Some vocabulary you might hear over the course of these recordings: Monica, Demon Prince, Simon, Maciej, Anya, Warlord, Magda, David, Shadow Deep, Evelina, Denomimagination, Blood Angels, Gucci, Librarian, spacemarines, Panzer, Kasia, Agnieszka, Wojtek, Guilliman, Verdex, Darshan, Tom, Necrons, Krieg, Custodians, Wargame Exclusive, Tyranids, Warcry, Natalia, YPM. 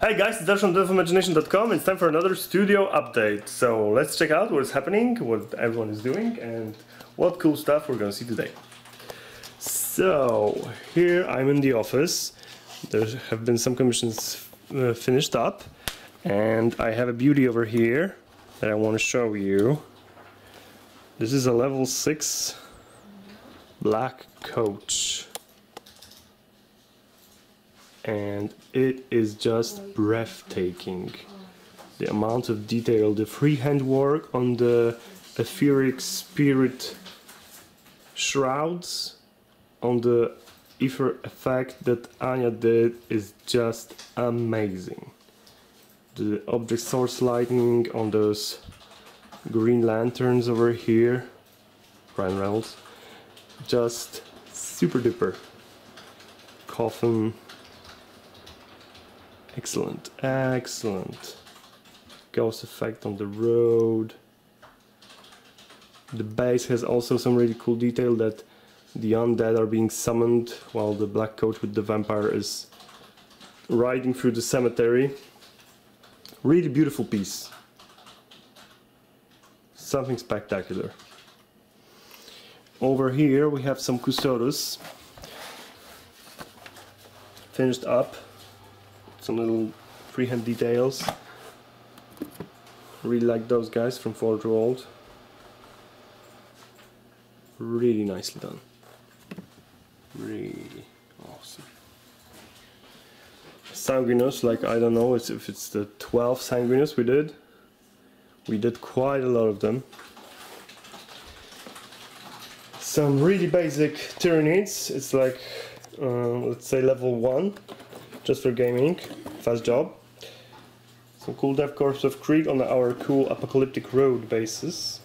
Hey guys, it's Darshan from denomimagination.com. It's time for another studio update. So let's check out what's happening, what everyone is doing, and what cool stuff we're gonna see today. So here I'm in the office. There have been some commissions finished up, and I have a beauty over here that I want to show you. This is a level 6 black coach. And it is just breathtaking. The amount of detail, the freehand work on the etheric spirit shrouds, on the ether effect that Anya did is just amazing. The object source lighting on those green lanterns over here, Ryan Reynolds, just super duper. Coffin. Excellent, excellent. Ghost effect on the road. The base has also some really cool detail that the undead are being summoned while the black coach with the vampire is riding through the cemetery. Really beautiful piece. Something spectacular. Over here we have some Custodians finished up. Some little freehand details. Really like those guys from Forge World. Really nicely done. Really awesome. Sanguinius, like I don't know if it's the 12th Sanguinius we did. We did quite a lot of them. Some really basic Tyranids. It's like, let's say level 1. Just for gaming, fast job. Some cool dev corps of Krieg on our cool apocalyptic road basis.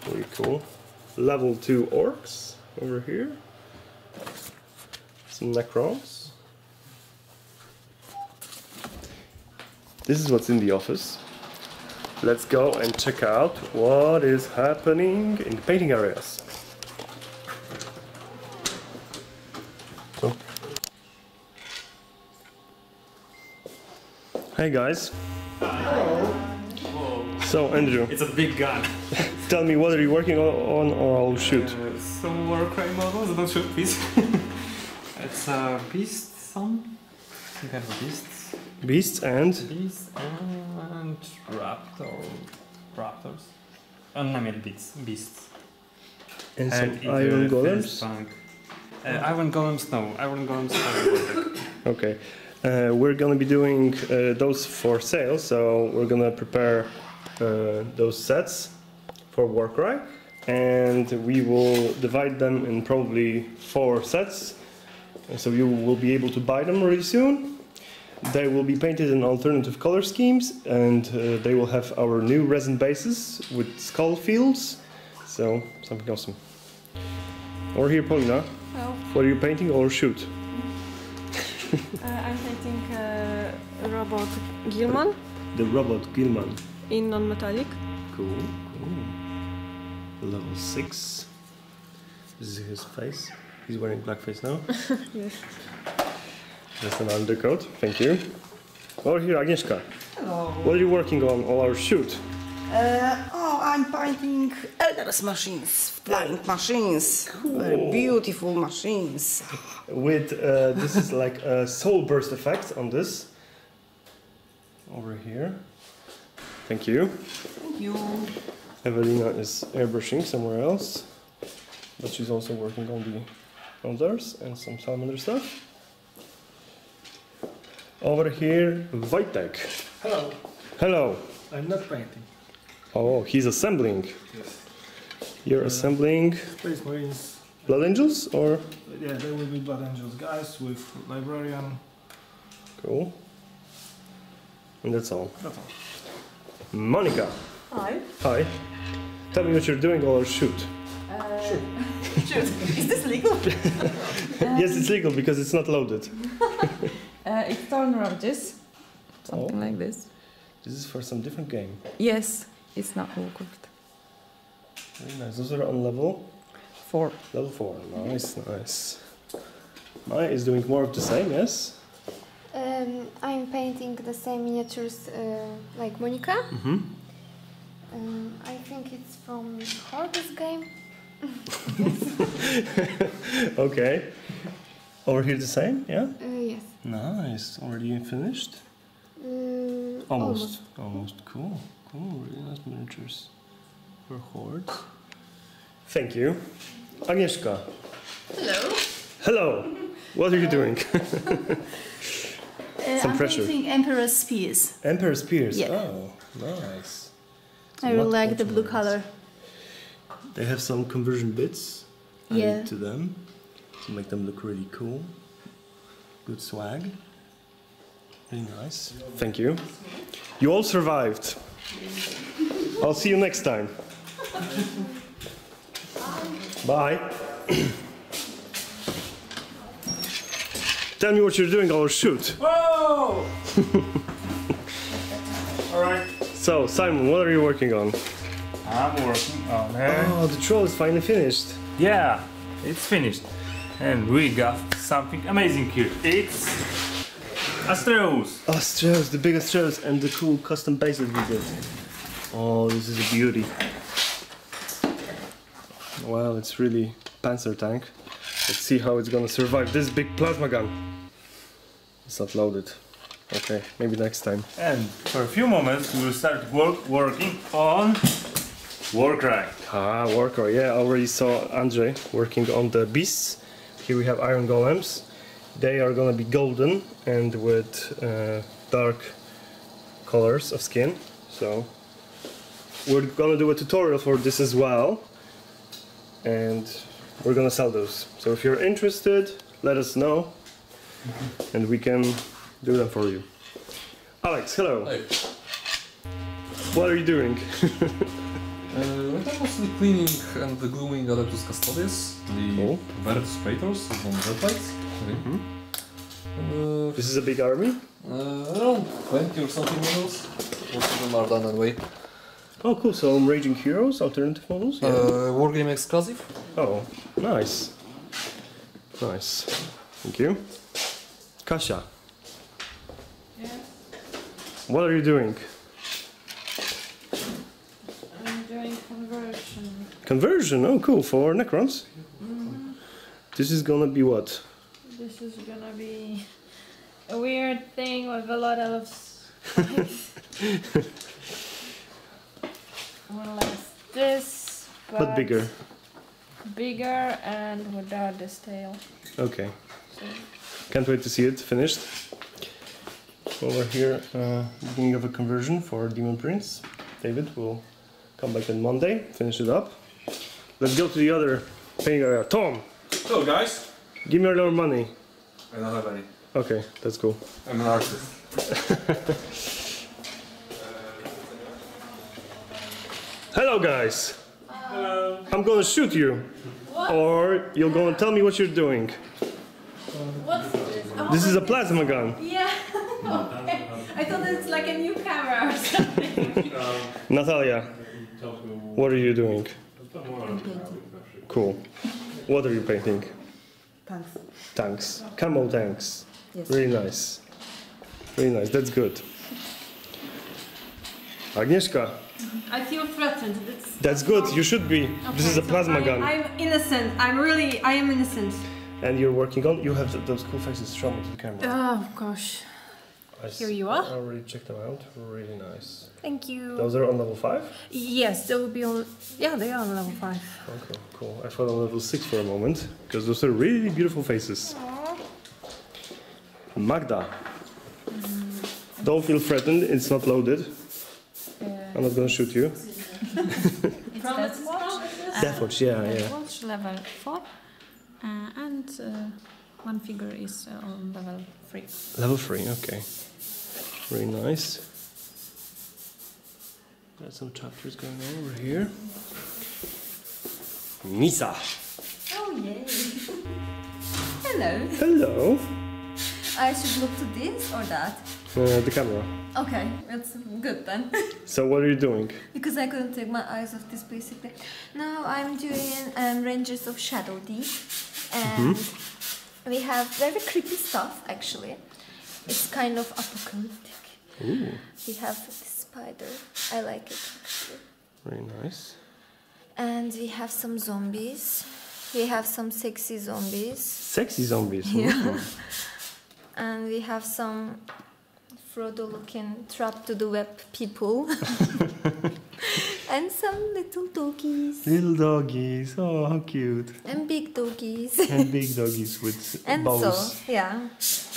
Very cool. Level 2 orcs over here. Some Necrons. This is what's in the office. Let's go and check out what is happening in the painting areas. Hey guys. Hello. So Andrew. It's a big gun. Tell me, what are you working on, or I'll shoot? Some Warcry models, don't shoot, please. It's a beast some. You have beasts. Beasts and? Beasts and raptors. Unnamed beasts. And some iron golems? Iron golems, no. Iron golems are okay. We're gonna be doing those for sale, so we're gonna prepare those sets for Warcry, and we will divide them in probably 4 sets, so you will be able to buy them really soon. They will be painted in alternative color schemes, and they will have our new resin bases with skull fields, so something awesome. Over here, Polina. Hello. What are you painting or shoot? I'm painting robot Guilliman. The robot Guilliman. In non-metallic. Cool, cool. Level 6. This is his face. He's wearing blackface now. Yes. That's an undercoat. Thank you. Over here, Agnieszka. Hello. What are you working on our shoot? I'm painting Elder's machines, flying machines, cool. Very beautiful machines. With this is like a soul burst effect on this. Over here. Thank you. Thank you. Evelina is airbrushing somewhere else, but she's also working on the elders and some salamander stuff. Over here, Wojtek. Hello. Hello. I'm not painting. Oh, he's assembling. Yes. You're assembling. Space Marines. Blood Angels, or? Yeah, they will be Blood Angels guys with Librarian. Cool. And that's all. That's all. Monica. Hi. Hi. Tell me what you're doing or shoot. Shoot. Shoot. Is this legal? Yes, it's legal because it's not loaded. It's torn roaches. Something like this. This is for some different game. Yes. It's not Warcraft. Very nice. Those are on level 4. Level 4. Nice, nice. Maya is doing more of the same, yes? I'm painting the same miniatures like Monica. Mm-hmm. I think it's from Harvest game. Okay. Over here the same, yeah? Yes. Nice. Already finished? Almost. Almost. Cool. Cool. Really nice miniatures for Horde. Thank you. Agnieszka. Hello. Hello. What are you doing? I'm painting Emperor's Spears. Emperor's Spears. Yeah. Oh, nice. So I really like the blue color. They have some conversion bits added to them to make them look really cool. Good swag. Really nice. Thank you. You all survived. I'll see you next time. Bye. Tell me what you're doing, I'll shoot. Whoa! All right. So, Simon, what are you working on? I'm working on it. Oh, the troll is finally finished. Yeah, it's finished. And we got something amazing here. It's Astreus. Astreus, the big Astreus and the cool custom base that we did. Oh, this is a beauty. Well, it's really Panzer tank. Let's see how it's gonna survive this big plasma gun. It's not loaded. Okay, maybe next time. And for a few moments, we will start working on Warcry. Ah, Warcry. Yeah, I already saw Andrzej working on the beasts. Here we have iron golems. They are gonna be golden and with dark colors of skin. So we're gonna do a tutorial for this as well. And we're gonna sell those. So if you're interested, let us know and we can do that for you. Alex, hello. Hey. What are you doing? I'm mostly cleaning and gluing Adeptus Custodians, the Verdex Traitors from Deathwatch. This is a big army? Around 20 or something models. Most of them are done anyway. Oh, cool. So Raging Heroes, alternative models? Yeah. Wargame Exclusive. Oh, nice. Nice. Thank you. Kasia. Yes? What are you doing? I'm doing conversion. Conversion? Oh, cool. For Necrons? Mm-hmm. This is gonna be what? This is gonna be a weird thing with a lot of spice. One less this, but bigger. Bigger and without this tail. Okay. So. Can't wait to see it finished. Over here, beginning of a conversion for Demon Prince. David will come back on Monday, finish it up. Let's go to the other painting area. Tom! Hello, guys. Give me your money. I don't have any. Okay, that's cool. I'm an artist. Hello guys! Hello. I'm gonna shoot you. What? Or you're gonna tell me what you're doing. What's this? Oh, this is a plasma gun. Yeah, okay. I thought it's like a new camera or something. Natalia, what are you doing? I'm painting. Cool. What are you painting? Tanks. Tanks. Camel tanks. Yes. Really nice. Really nice, that's good. Agnieszka. I feel threatened. That's good, you should be. Okay, this is a plasma gun. I'm innocent. I am innocent. And you're working on, you have those cool faces. Show me to the camera. Oh gosh. Here you are. I already checked them out. Really nice. Thank you. Those are on level 5? Yes, they will be on, yeah, they are on level 5. Okay, cool. I thought on level 6 for a moment, because those are really beautiful faces. Aww. Magda. Don't feel threatened, it's not loaded. I'm not gonna shoot you. Deathwatch, Deathwatch level 4, and one figure is on level 3. Level 3, okay. Very nice. Got some chapters going on over here. Nisa. Oh yay! Hello. Hello. I should look to this or that? The camera. Okay, that's good then. So what are you doing? Because I couldn't take my eyes off this basically. Now I'm doing Rangers of Shadow Deep and We have very creepy stuff, actually. It's kind of apocalyptic. Ooh. We have the spider. I like it, actually. Very nice. And we have some zombies. We have some sexy zombies. Sexy zombies? Yeah. And we have some Frodo-looking trapped-to-the-web people. And some little doggies. Little doggies. Oh, how cute. And big doggies. And big doggies with and bows. And so, yeah.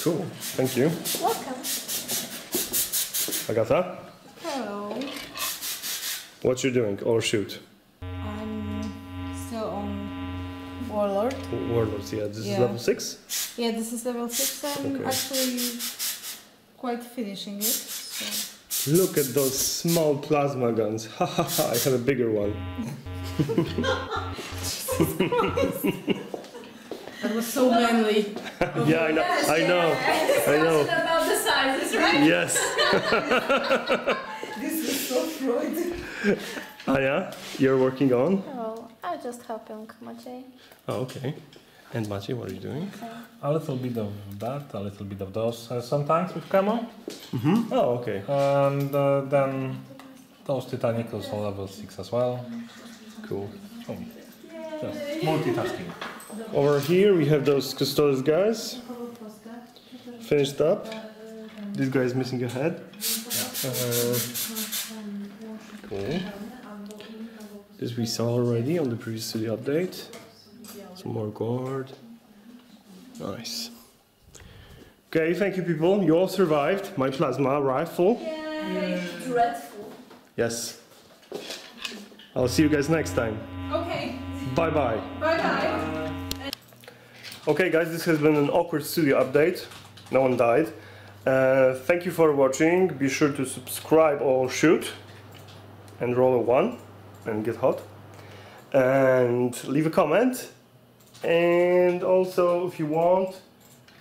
Cool. Thank you. Welcome. Agatha? Hello. What you doing? Or shoot? I'm still on Warlord. Warlord, yeah. This is level 6? Yeah, this is level 6. I'm actually quite finishing it. So. Look at those small plasma guns. Ha ha ha, I have a bigger one. That was so manly. Yeah, I know. Yes, I know. Yeah. I know. About the sizes, right? Yes. This is so Freud. Anya, you're working on? Oh, I'm just helping Maciej. Oh, okay. And Maciej, what are you doing? A little bit of that, a little bit of those, sometimes with camo. Mm-hmm. Oh, okay. And then those Titanicals on level 6 as well. Cool. Oh. Just multitasking. Over here we have those Custodians guys. Finished up. This guy is missing a head. Yeah. Cool. This we saw already on the previous city update. Some more guard. Nice. Okay, thank you people. You all survived my plasma rifle. Yay. Dreadful. Yes. I'll see you guys next time. Okay. Bye-bye. Bye-bye. Okay guys, this has been an awkward studio update. No one died. Thank you for watching. Be sure to subscribe or shoot. And roll a 1. And get hot. And leave a comment. And also, if you want,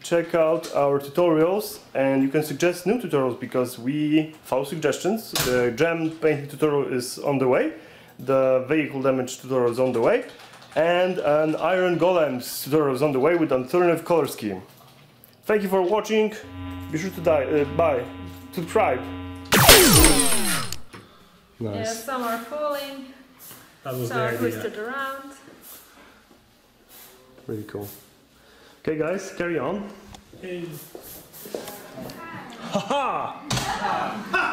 check out our tutorials, and you can suggest new tutorials, because we found suggestions. The gem painting tutorial is on the way, the vehicle damage tutorial is on the way, and an iron golems tutorial is on the way with alternative color scheme. Thank you for watching. Be sure to bye. Subscribe. Nice. Yeah, some are falling, some are twisted around. Really cool. Okay guys, carry on. Hey. Ha ha!